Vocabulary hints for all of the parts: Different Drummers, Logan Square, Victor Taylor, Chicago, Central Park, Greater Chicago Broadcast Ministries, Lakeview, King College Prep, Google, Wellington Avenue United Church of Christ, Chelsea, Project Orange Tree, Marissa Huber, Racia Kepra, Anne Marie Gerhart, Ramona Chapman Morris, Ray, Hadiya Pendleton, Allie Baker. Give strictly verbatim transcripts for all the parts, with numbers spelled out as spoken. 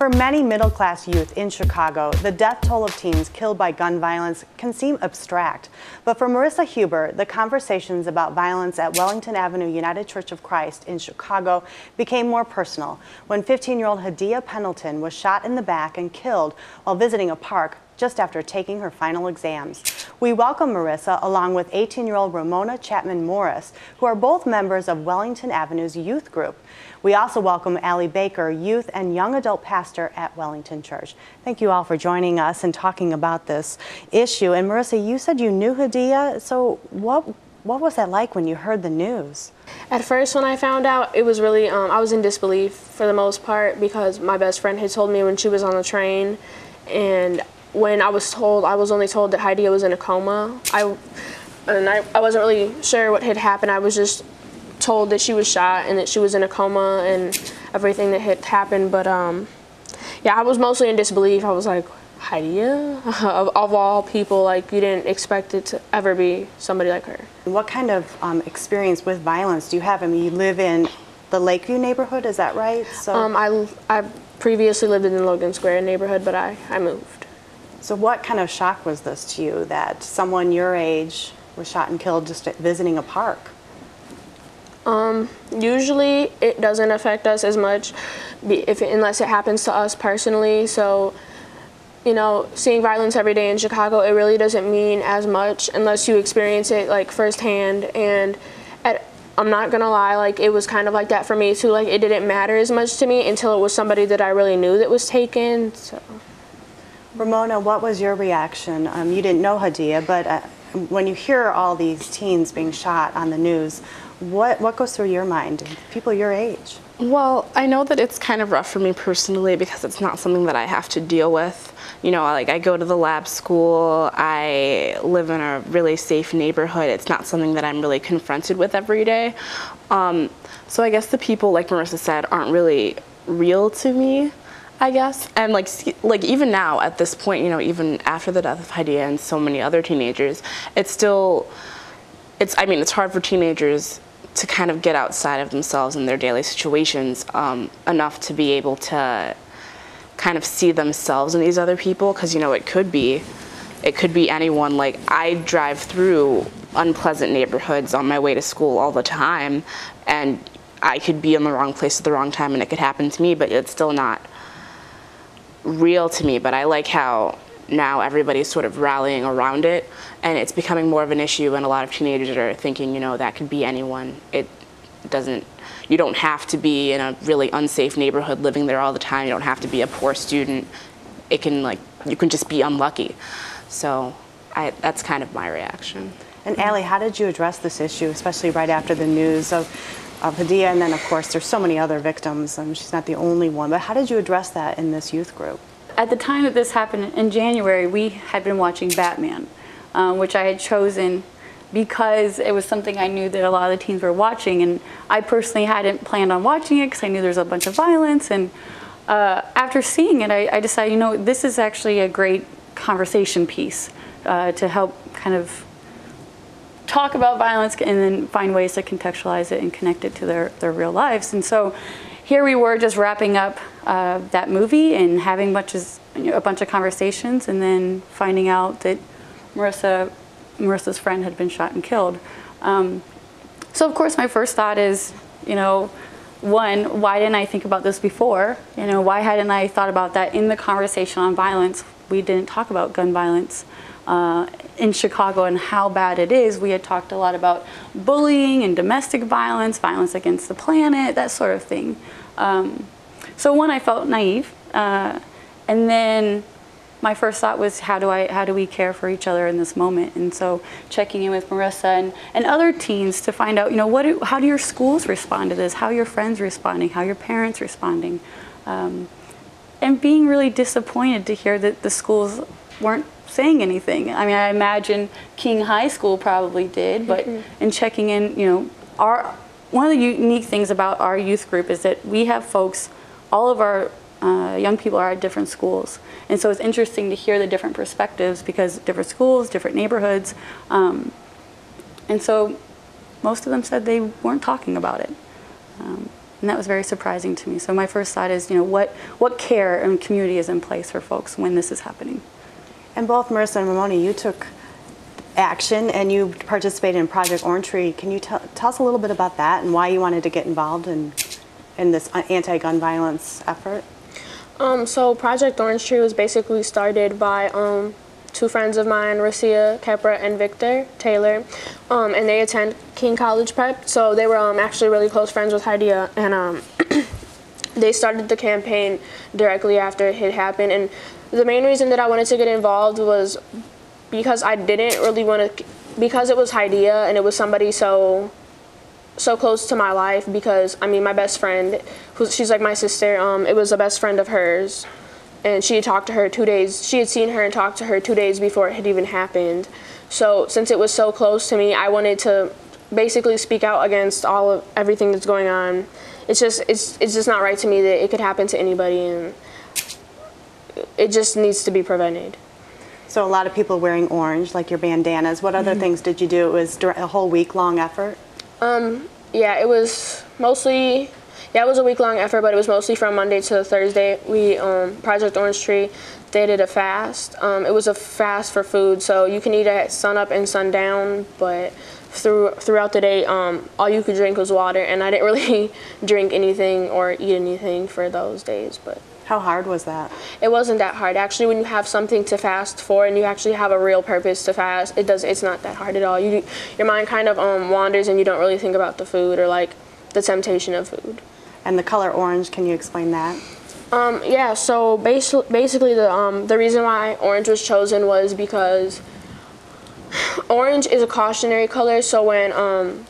For many middle-class youth in Chicago, the death toll of teens killed by gun violence can seem abstract. But for Marissa Huber, the conversations about violence at Wellington Avenue United Church of Christ in Chicago became more personal when fifteen-year-old Hadiya Pendleton was shot in the back and killed while visiting a park just after taking her final exams. We welcome Marissa along with eighteen-year-old Ramona Chapman Morris, who are both members of Wellington Avenue's youth group. We also welcome Allie Baker, youth and young adult pastor at Wellington Church. Thank you all for joining us and talking about this issue. And Marissa, you said you knew Hadiya, so what What was that like when you heard the news? At first, when I found out, it was really, um, I was in disbelief for the most part, because my best friend had told me when she was on the train, and when I was told, I was only told that Hadiya was in a coma. I, and I, I wasn't really sure what had happened. I was just told that she was shot and that she was in a coma and everything that had happened. But um, yeah, I was mostly in disbelief. I was like, Hadiya, of, of all people, like, you didn't expect it to ever be somebody like her. What kind of um, experience with violence do you have? I mean, you live in the Lakeview neighborhood, is that right? So um, I, I previously lived in the Logan Square neighborhood, but I, I moved. So what kind of shock was this to you, that someone your age was shot and killed just visiting a park? Um, usually it doesn't affect us as much, if it, unless it happens to us personally. So, you know, seeing violence every day in Chicago, it really doesn't mean as much unless you experience it, like, firsthand. And at, I'm not gonna lie, like, it was kind of like that for me too. Like, it didn't matter as much to me until it was somebody that I really knew that was taken. So, Ramona, what was your reaction? Um, you didn't know Hadiya, but uh, when you hear all these teens being shot on the news, What, what goes through your mind, people your age? Well, I know that it's kind of rough for me personally, because it's not something that I have to deal with. You know, like, I go to the lab school, I live in a really safe neighborhood. It's not something that I'm really confronted with every day. Um, so I guess the people, like Marissa said, aren't really real to me, I guess. And like, like even now at this point, you know, even after the death of Hadiya and so many other teenagers, it's still, it's, I mean, it's hard for teenagers to kind of get outside of themselves and their daily situations um, enough to be able to kind of see themselves in these other people, because, you know, it could be, it could be anyone. Like, I drive through unpleasant neighborhoods on my way to school all the time, and I could be in the wrong place at the wrong time and it could happen to me, but it's still not real to me. But I like how now everybody's sort of rallying around it, and it's becoming more of an issue, and a lot of teenagers are thinking, you know, that could be anyone. It doesn't, you don't have to be in a really unsafe neighborhood living there all the time. You don't have to be a poor student. It can, like, you can just be unlucky. So I, that's kind of my reaction. And Allie, how did you address this issue, especially right after the news of, of Hadiya, and then of course there's so many other victims, and she's not the only one, but how did you address that in this youth group? At the time that this happened in January, we had been watching Batman, um, which I had chosen because it was something I knew that a lot of the teens were watching, and I personally hadn't planned on watching it because I knew there was a bunch of violence. And uh, after seeing it, I, I decided, you know, this is actually a great conversation piece uh, to help kind of talk about violence and then find ways to contextualize it and connect it to their, their real lives. And so here we were just wrapping up uh, that movie and having bunches, you know, a bunch of conversations, and then finding out that Marissa, Marissa's friend had been shot and killed. Um, so of course my first thought is, you know, one, why didn't I think about this before? You know, why hadn't I thought about that in the conversation on violence? We didn't talk about gun violence uh, in Chicago and how bad it is. We had talked a lot about bullying and domestic violence, violence against the planet, that sort of thing. Um, so one, I felt naive, uh, and then my first thought was, how do I, how do we care for each other in this moment? And so checking in with Marissa and, and other teens to find out, you know, what do, how do your schools respond to this? How are your friends responding? How are your parents responding? Um, and being really disappointed to hear that the schools weren't saying anything. I mean, I imagine King High School probably did, but mm-hmm. in checking in, you know, our. One of the unique things about our youth group is that we have folks, all of our uh, young people are at different schools. And so it's interesting to hear the different perspectives, because different schools, different neighborhoods. Um, and so most of them said they weren't talking about it. Um, And that was very surprising to me. So my first thought is, you know, what, what care and community is in place for folks when this is happening? And both Marissa and Ramona, you took action and you participated in Project Orange Tree. Can you tell, tell us a little bit about that and why you wanted to get involved in, in this anti-gun violence effort? Um, so Project Orange Tree was basically started by um, two friends of mine, Racia Kepra and Victor Taylor, um, and they attend King College Prep. So they were um, actually really close friends with Hadiya, and um, they started the campaign directly after it had happened. And the main reason that I wanted to get involved was because I didn't really want to, because it was Hadiya and it was somebody so so close to my life, because I mean my best friend, who's, she's like my sister, um, it was a best friend of hers. And she had talked to her two days, she had seen her and talked to her two days before it had even happened. So since it was so close to me, I wanted to basically speak out against all of everything that's going on. It's just, it's, it's just not right to me that it could happen to anybody, and it just needs to be prevented. So a lot of people wearing orange, like your bandanas. What other mm-hmm. things did you do? It was a whole week-long effort? Um, yeah, it was mostly, yeah, it was a week-long effort, but it was mostly from Monday to Thursday. We, um, Project Orange Tree, they did a fast. Um, it was a fast for food, so you can eat at sunup and sundown, but through, throughout the day, um, all you could drink was water, and I didn't really drink anything or eat anything for those days, but. How hard was that? It wasn't that hard. Actually, when you have something to fast for and you actually have a real purpose to fast, it does, it's not that hard at all. You, your mind kind of um, wanders and you don't really think about the food or like the temptation of food. And the color orange, can you explain that? Um, yeah, so basi basically the, um, the reason why orange was chosen was because orange is a cautionary color, so when um,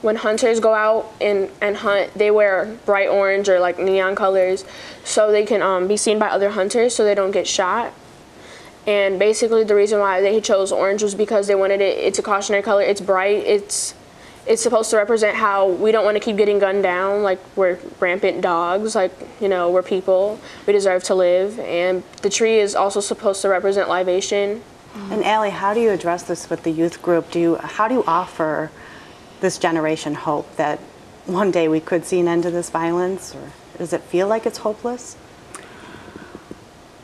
when hunters go out and, and hunt, they wear bright orange or like neon colors so they can um, be seen by other hunters so they don't get shot. And basically the reason why they chose orange was because they wanted it, it's a cautionary color, it's bright, it's, it's supposed to represent how we don't want to keep getting gunned down, like we're rampant dogs, like, you know, we're people, we deserve to live. And the tree is also supposed to represent libation. Mm-hmm. And Allie, how do you address this with the youth group? Do you, how do you offer this generation hope that one day we could see an end to this violence, or does it feel like it's hopeless?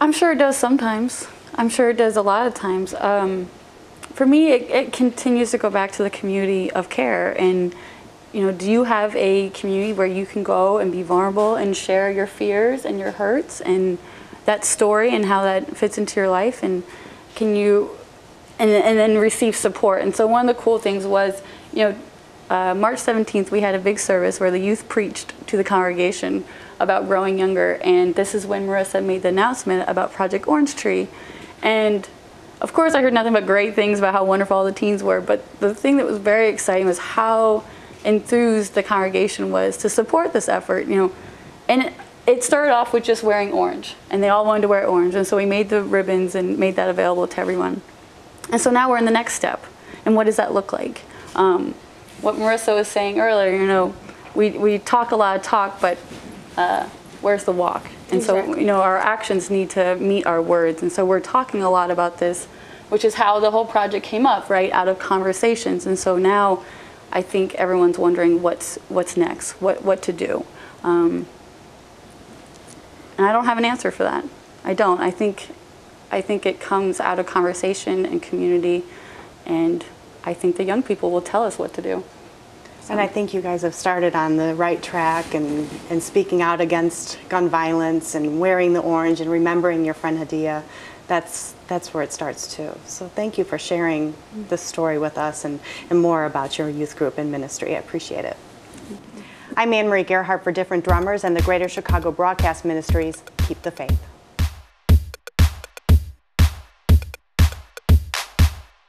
I'm sure it does sometimes. I'm sure it does a lot of times. Um, for me, it, it continues to go back to the community of care, and you know, do you have a community where you can go and be vulnerable and share your fears and your hurts and that story and how that fits into your life, and can you, and, and then receive support. And so one of the cool things was, you know, Uh, March seventeenth, we had a big service where the youth preached to the congregation about growing younger, and this is when Marissa made the announcement about Project Orange Tree. And of course I heard nothing but great things about how wonderful all the teens were, but the thing that was very exciting was how enthused the congregation was to support this effort, you know. And it, it started off with just wearing orange, and they all wanted to wear orange, and so we made the ribbons and made that available to everyone. And so now we're in the next step, and what does that look like? Um, What Marissa was saying earlier, you know, we, we talk a lot of talk, but uh, where's the walk? And exactly. So, you know, our actions need to meet our words. And so we're talking a lot about this, which is how the whole project came up, right, out of conversations. And so now I think everyone's wondering what's, what's next, what, what to do. Um, and I don't have an answer for that. I don't. I think, I think it comes out of conversation and community, and I think the young people will tell us what to do. So. And I think you guys have started on the right track and, and speaking out against gun violence and wearing the orange and remembering your friend Hadiya. That's, that's where it starts too. So thank you for sharing this story with us and, and more about your youth group and ministry. I appreciate it. I'm Anne Marie Gerhart for Different Drummers and the Greater Chicago Broadcast Ministries. Keep the faith.